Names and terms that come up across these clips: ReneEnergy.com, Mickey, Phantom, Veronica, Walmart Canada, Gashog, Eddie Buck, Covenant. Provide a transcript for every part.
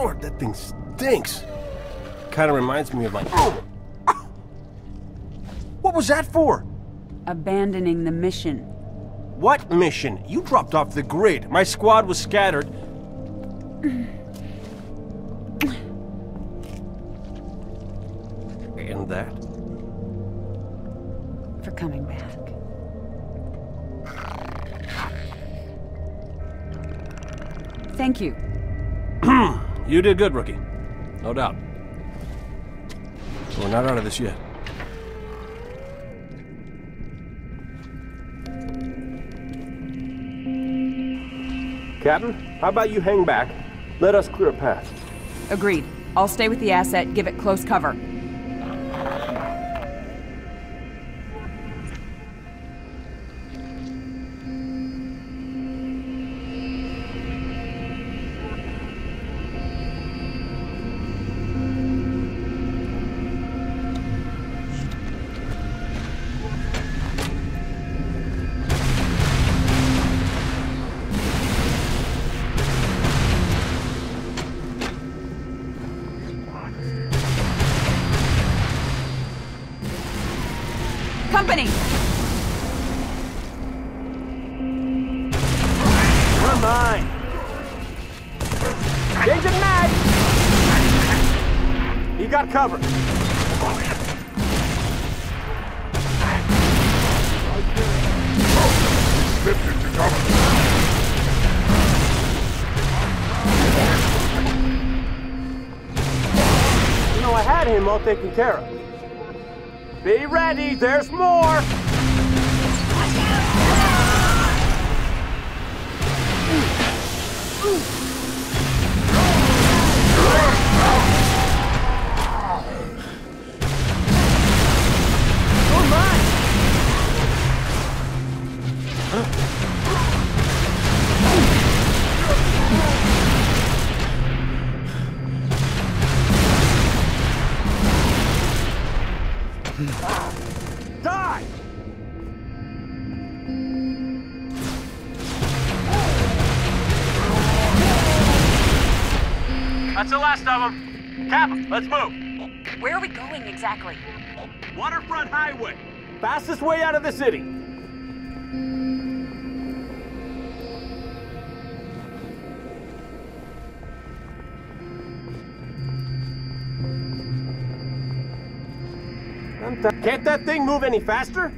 Lord, that thing stinks. Kind of reminds me of like... What was that for? Abandoning the mission. What mission? You dropped off the grid. My squad was scattered. And that? For coming back. Thank you. You did good, rookie. No doubt. We're not out of this yet. Captain, how about you hang back? Let us clear a path. Agreed. I'll stay with the asset, give it close cover. Cover. You know, I had him all taken care of. Be ready, there's more! Captain, let's move! Where are we going exactly? Waterfront Highway! Fastest way out of the city! Can't that thing move any faster?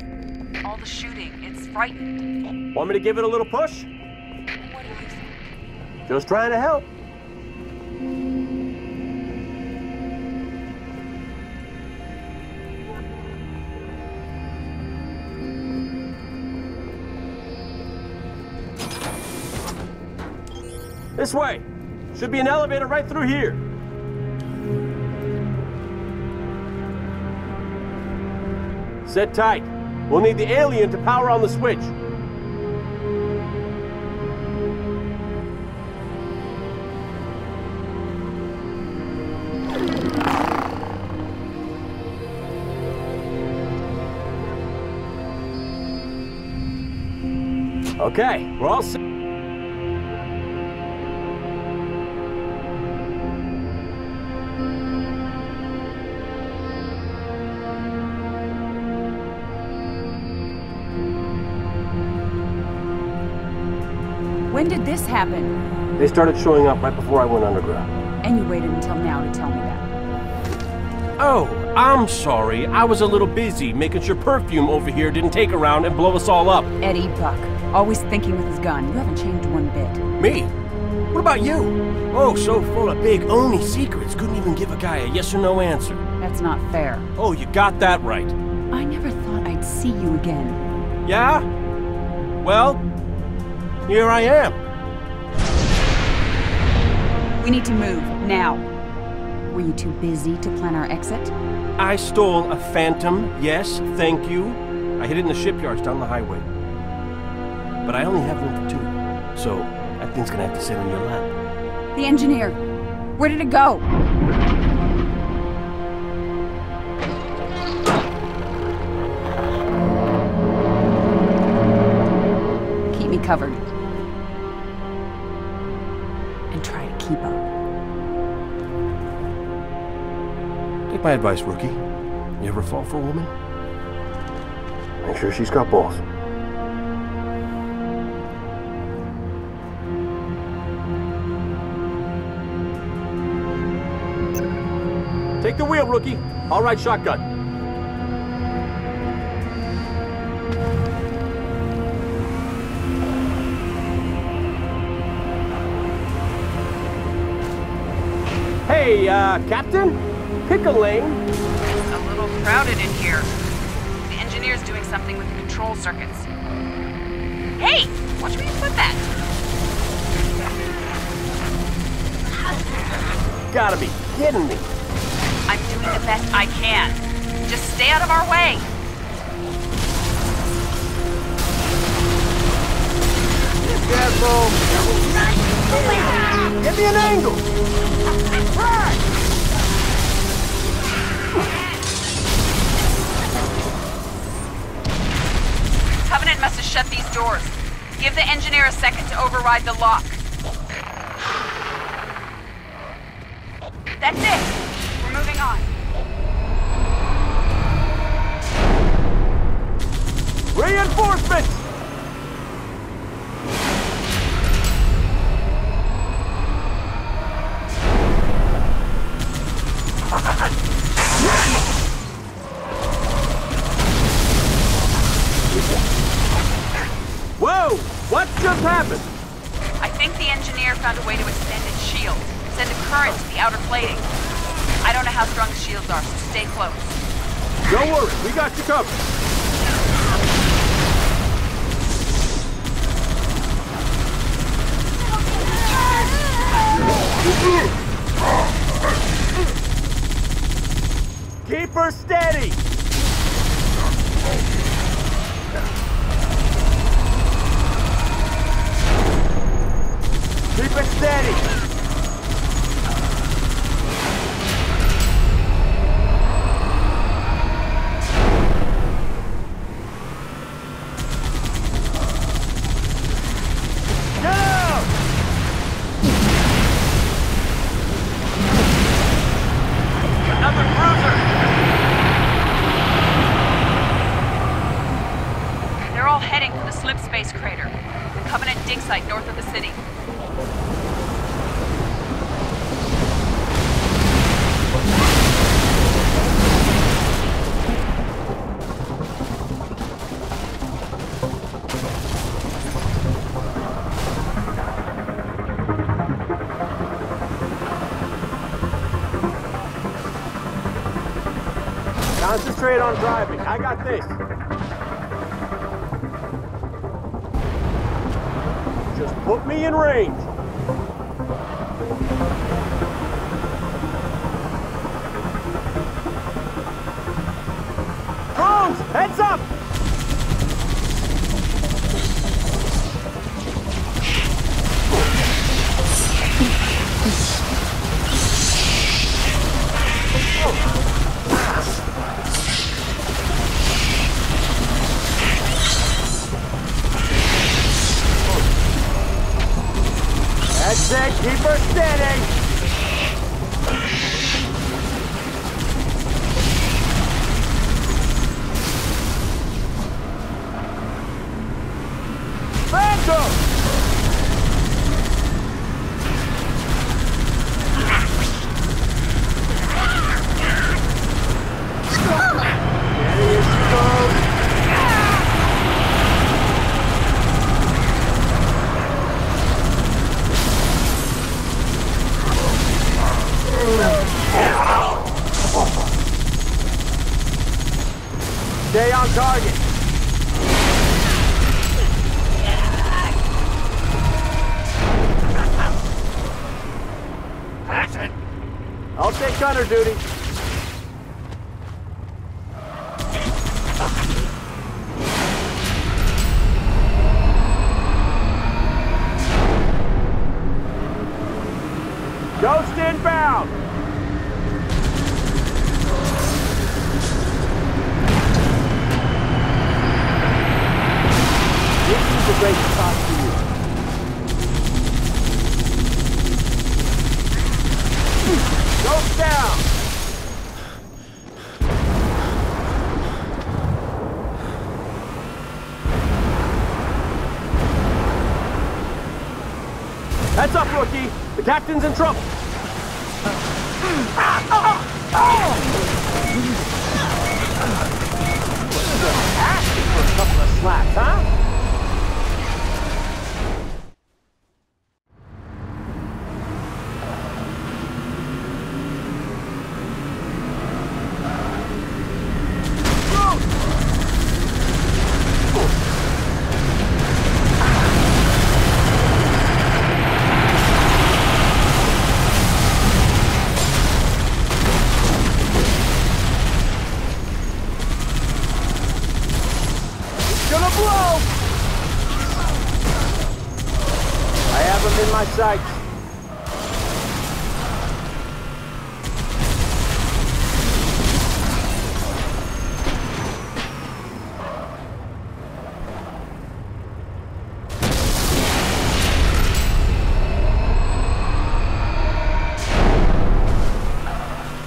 All the shooting, it's frightened. Want me to give it a little push? What do you think? Just trying to help. This way. Should be an elevator right through here. Sit tight. We'll need the alien to power on the switch. Okay, we're all set. When did this happen? They started showing up right before I went underground. And you waited until now to tell me that. Oh, I'm sorry. I was a little busy making sure perfume over here didn't take around and blow us all up. Eddie Buck, always thinking with his gun. You haven't changed one bit. Me? What about you? Oh, so full of big Oni secrets, couldn't even give a guy a yes or no answer. That's not fair. Oh, you got that right. I never thought I'd see you again. Yeah? Well... here I am. We need to move, now. Were you too busy to plan our exit? I stole a Phantom, yes, thank you. I hid it in the shipyards down the highway. But I only have room for two, so that thing's gonna have to sit on your lap. The engineer, where did it go? Keep me covered. And try to keep up. Take my advice, rookie. You ever fall for a woman? Make sure she's got balls. Take the wheel, rookie. All right, shotgun. Hey, Captain? Pick a lane. It's a little crowded in here. The engineer's doing something with the control circuits. Hey! Watch where you put that! Gotta be kidding me. I'm doing the best I can. Just stay out of our way. Get me an angle! Covenant must have shut these doors. Give the engineer a second to override the lock. That's it! We're moving on. Reinforcements! Whoa! What just happened? I think the engineer found a way to extend its shield. Send a current to the outer plating. I don't know how strong the shields are, so stay close. Don't worry, we got you covered. Keep her steady! Keep it steady! Down! Another cruiser! Heading for the slip space crater, the Covenant dig site north of the city. Concentrate on driving. I got this. Just put me in range. Drones, heads up! That's it, keep her steady! Phantom! Stay on target. That's it. I'll take gunner duty. Ghost inbound. This is a great spot for you. Go down! Captain's in trouble. Asking for a couple of slaps, huh?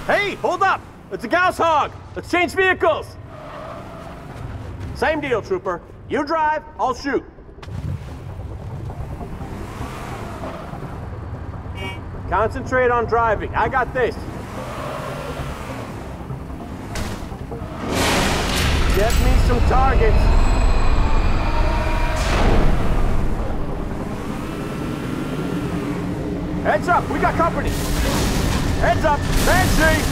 Hey, hold up! It's a Gashog! Let's change vehicles! Same deal, Trooper. You drive, I'll shoot. Concentrate on driving. I got this. Get me some targets. Heads up, we got company. Heads up, Banshee!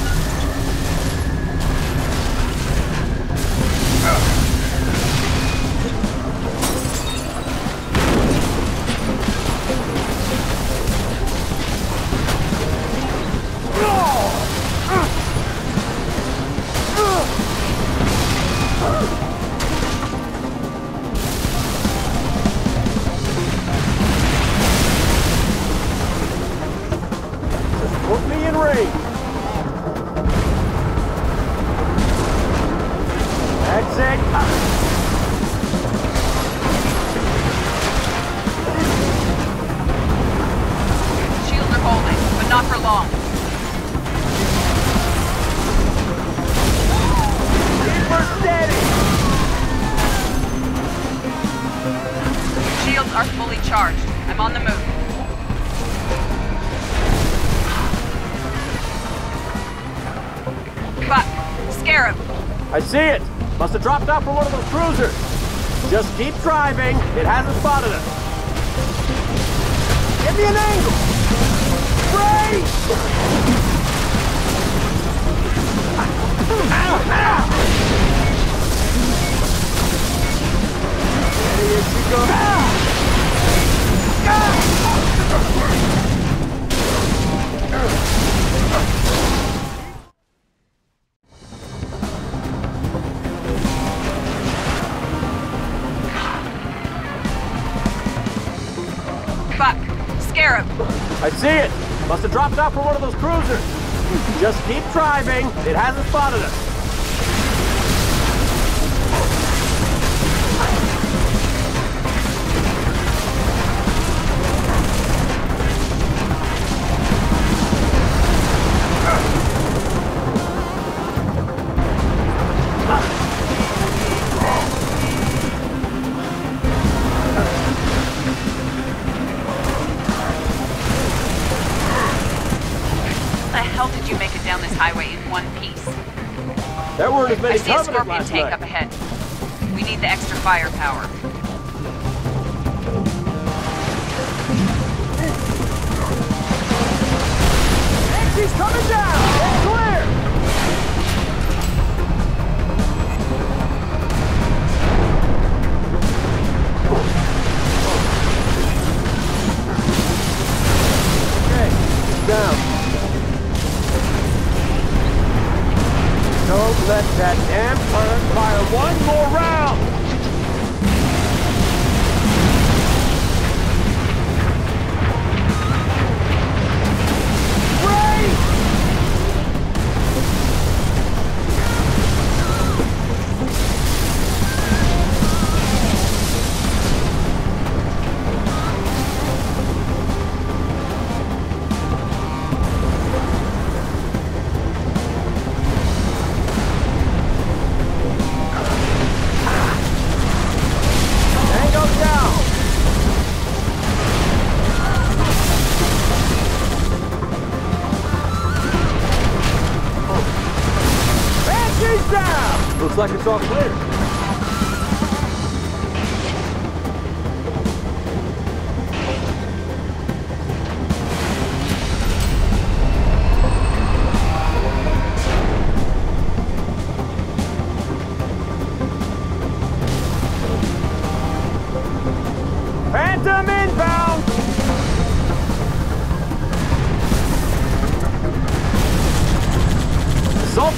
See it! Must have dropped off from one of those cruisers! Just keep driving, it hasn't spotted us. Give me an angle! Brace! There she goes! I see it! Must have dropped off from one of those cruisers! Just keep driving, it hasn't spotted us! I see a Scorpion tank up ahead. We need the extra firepower. And she's coming down! It's clear! Okay, she's down. Don't let that damn turret fire one more round! Looks like it's all clear.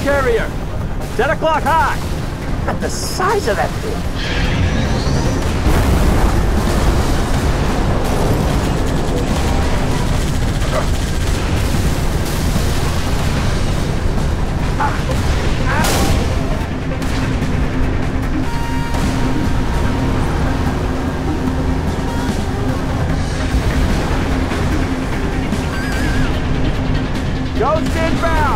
Carrier, 10 o'clock high. Look at the size of that thing. Ghost inbound.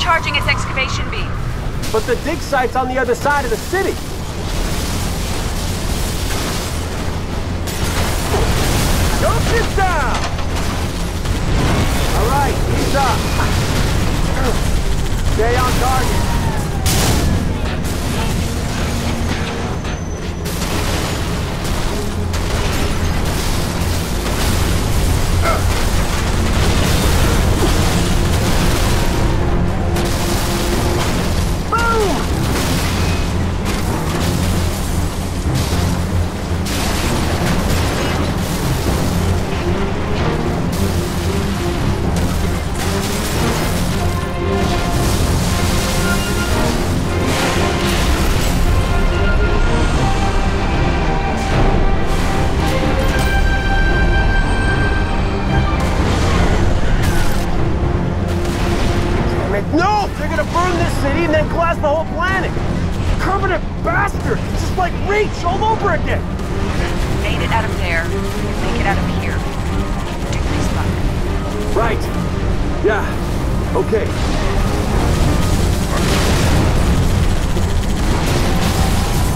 Charging its excavation beam. But the dig site's on the other side of the city. Don't sit down! All right, he's up. Stay on target. The whole planet. Covenant bastard. It's just like Reach all over again. Made it out of there. Make it out of here. Do this luck. Right. Yeah. Okay.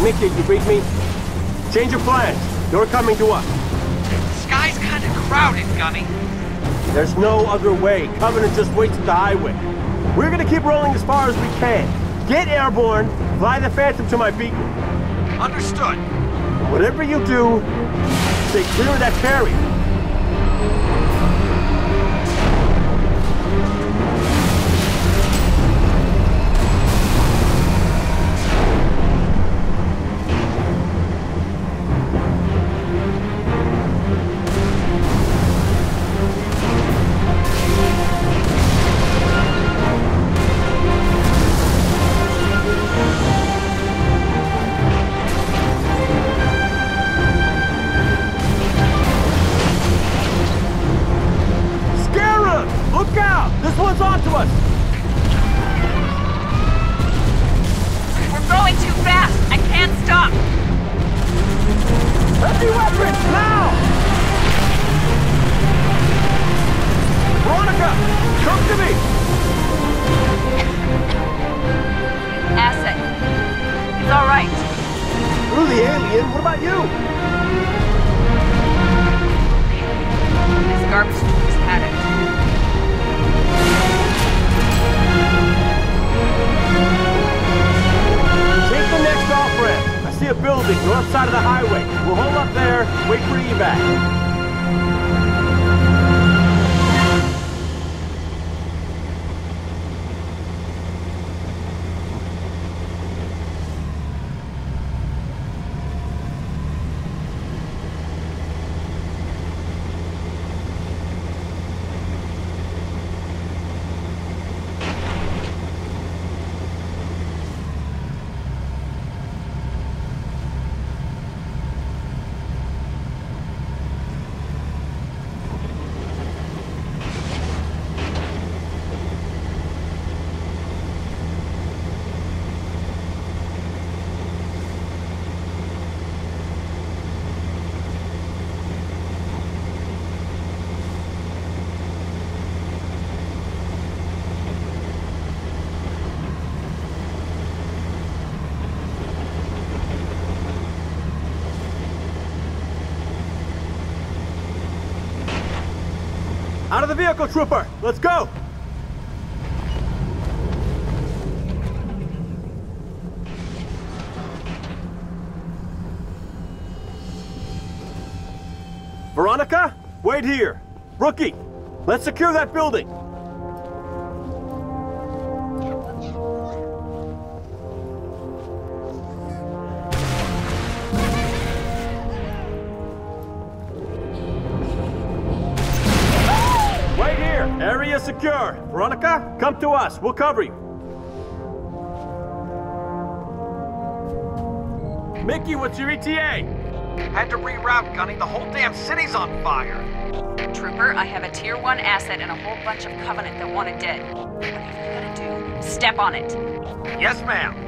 Mickey, you read me? Change of plans. You're coming to us. The sky's kind of crowded, Gummy. There's no other way. Covenant just waits at the highway. We're gonna keep rolling as far as we can. Get airborne, fly the Phantom to my beacon. Understood. Whatever you do, stay clear of that ferry. What about you? This garbage just had it. Take the next off-ramp. I see a building north side of the highway. We'll hold up there, wait for evac. Out of the vehicle, Trooper! Let's go! Veronica, wait here. Rookie, let's secure that building. Area secure. Veronica, come to us. We'll cover you. Mickey, what's your ETA? Had to reroute, Gunny. The whole damn city's on fire. Trooper, I have a Tier 1 asset and a whole bunch of Covenant that want it dead. Whatever you gotta do, step on it. Yes, ma'am.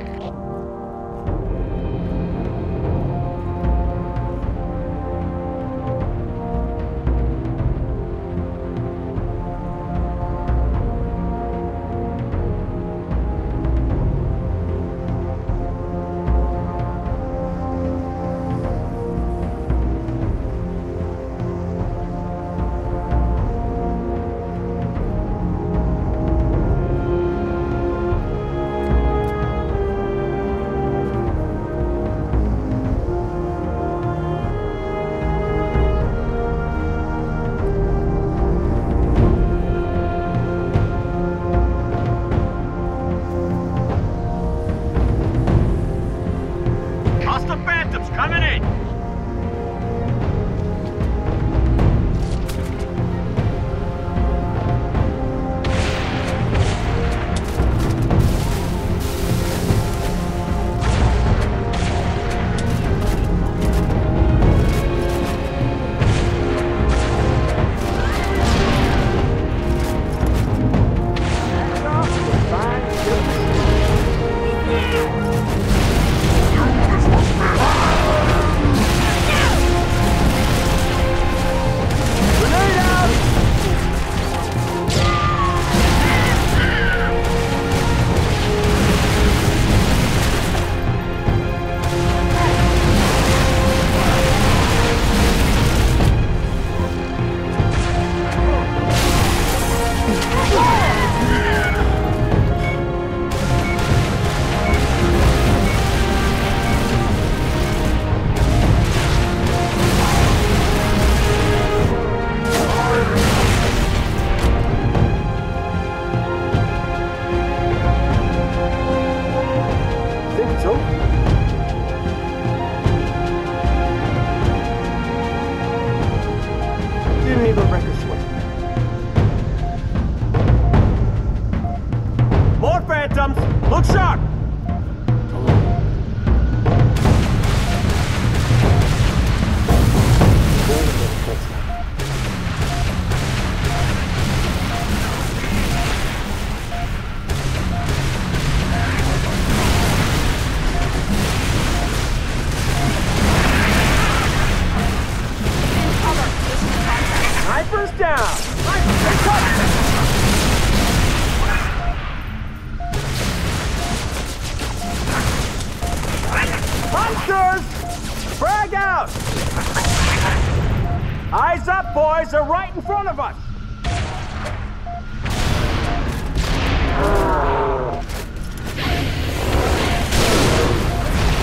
They're right in front of us!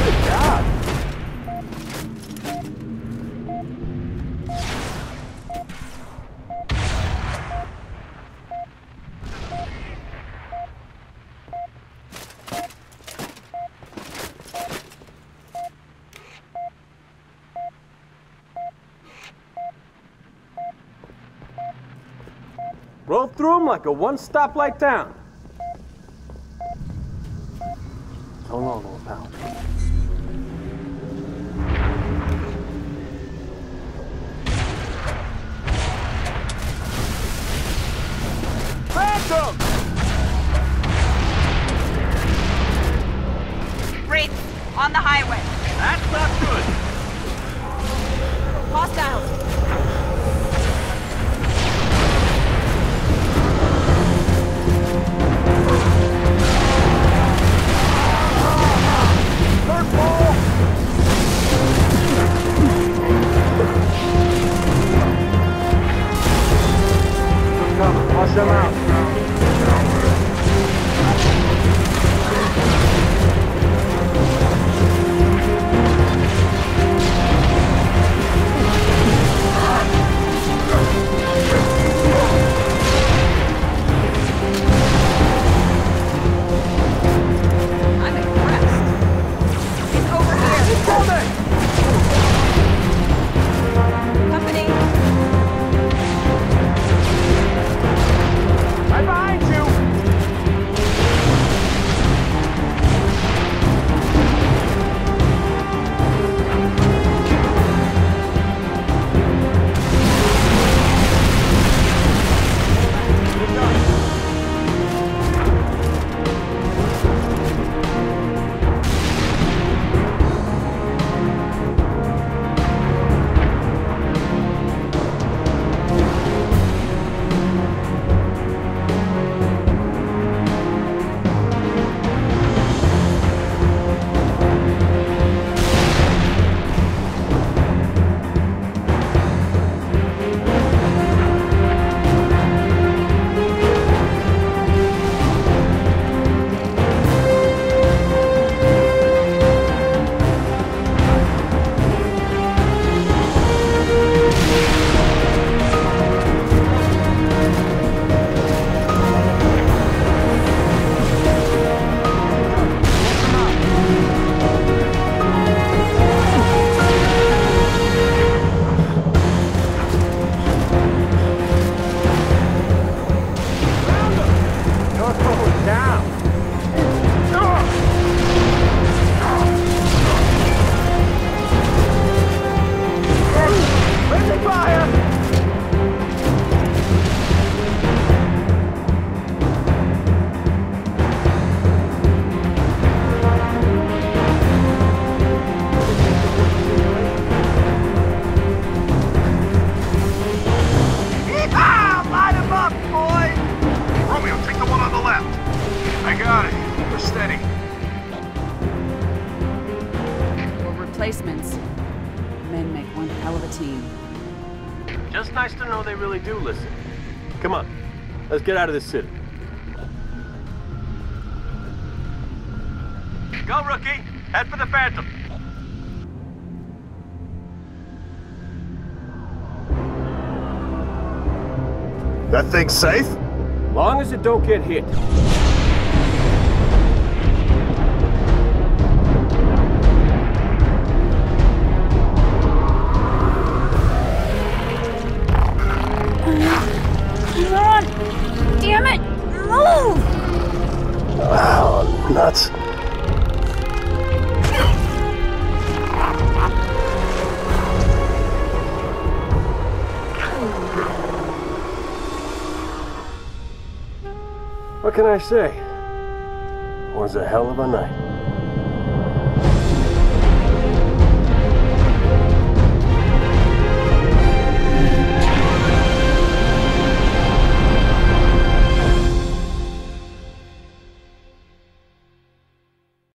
Good job! Roll through them like a one-stoplight town. So long, old pal. Phantom! Wraith, on the highway. That's not good. Hostiles. Flush them out. Let's get out of this city. Go, rookie! Head for the Phantom! That thing's safe? Long as it don't get hit. Nuts. What can I say? It was a hell of a night.